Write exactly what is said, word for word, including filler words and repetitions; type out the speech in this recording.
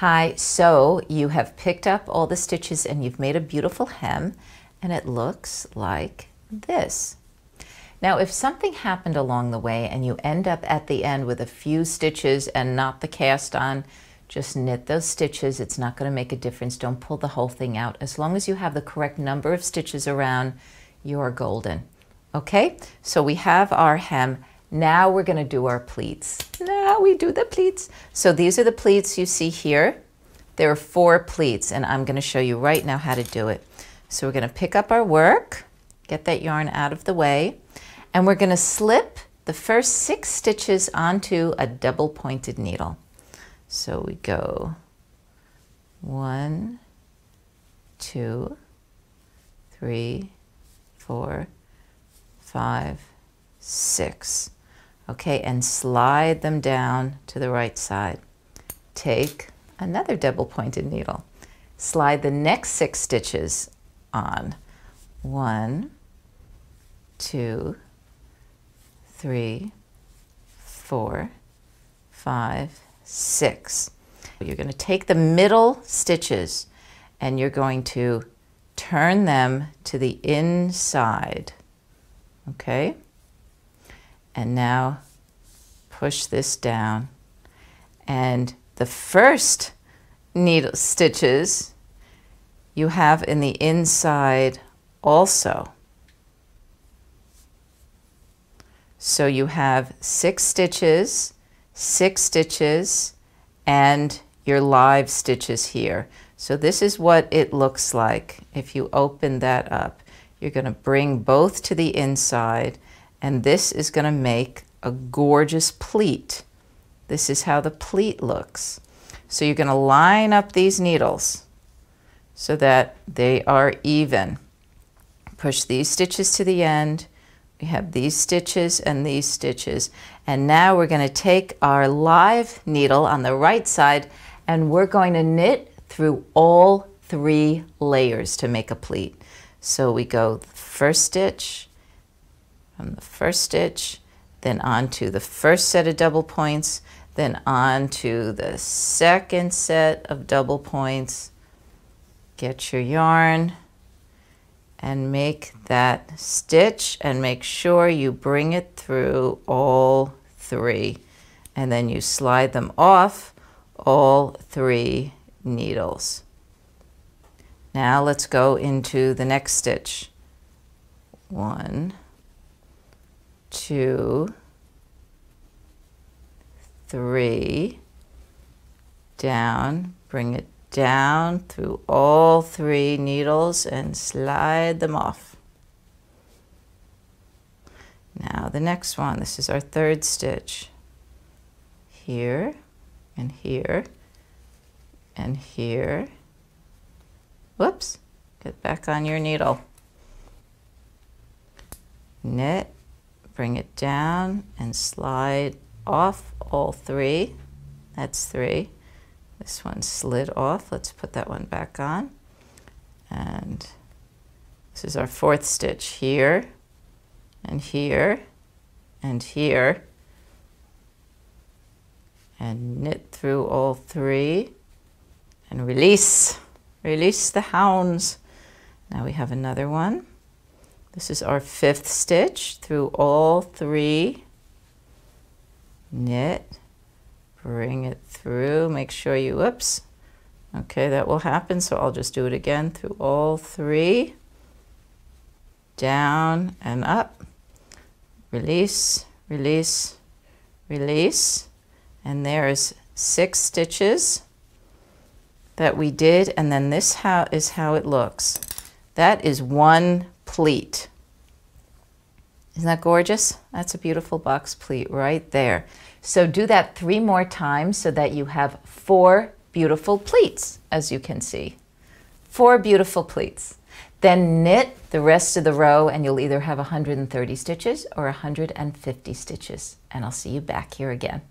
Hi, so you have picked up all the stitches and you've made a beautiful hem, and it looks like this. Now, if something happened along the way and you end up at the end with a few stitches and not the cast on, just knit those stitches. It's not going to make a difference. Don't pull the whole thing out. As long as you have the correct number of stitches around, you're golden. Okay, so we have our hem. Now we're going to do our pleats. Now we do the pleats. So these are the pleats you see here. There are four pleats, and I'm going to show you right now how to do it. So we're going to pick up our work, get that yarn out of the way, and we're going to slip the first six stitches onto a double pointed needle. So we go one, two, three, four, five, six. Okay, and slide them down to the right side. Take another double pointed needle. Slide the next six stitches on. One, two, three, four, five, six. You're going to take the middle stitches and you're going to turn them to the inside. Okay? And now push this down, and the first needle stitches you have in the inside also. So you have six stitches, six stitches, and your live stitches here. So this is what it looks like. If you open that up, you're going to bring both to the inside, and this is going to make a gorgeous pleat. This is how the pleat looks. So you're going to line up these needles so that they are even. Push these stitches to the end. We have these stitches and these stitches. And now we're going to take our live needle on the right side, and we're going to knit through all three layers to make a pleat. So we go first stitch, from the first stitch, then onto the first set of double points, then onto the second set of double points. Get your yarn and make that stitch, and make sure you bring it through all three, and then you slide them off all three needles. Now let's go into the next stitch. One, two, three, down, bring it down through all three needles and slide them off. Now the next one, this is our third stitch. Here and here and here. Whoops, get back on your needle. Knit, bring it down and slide off all three. That's three. This one slid off. Let's put that one back on. And this is our fourth stitch, here and here and here. And knit through all three and release. Release the hounds. Now we have another one. This is our fifth stitch, through all three, knit, bring it through, make sure you, whoops, okay, that will happen, so I'll just do it again, through all three, down and up, release, release, release, and there is six stitches that we did, and then this how is how it looks. That is one pleat. Isn't that gorgeous? That's a beautiful box pleat right there. So do that three more times so that you have four beautiful pleats, as you can see. Four beautiful pleats. Then knit the rest of the row, and you'll either have one hundred thirty stitches or one hundred fifty stitches. And I'll see you back here again.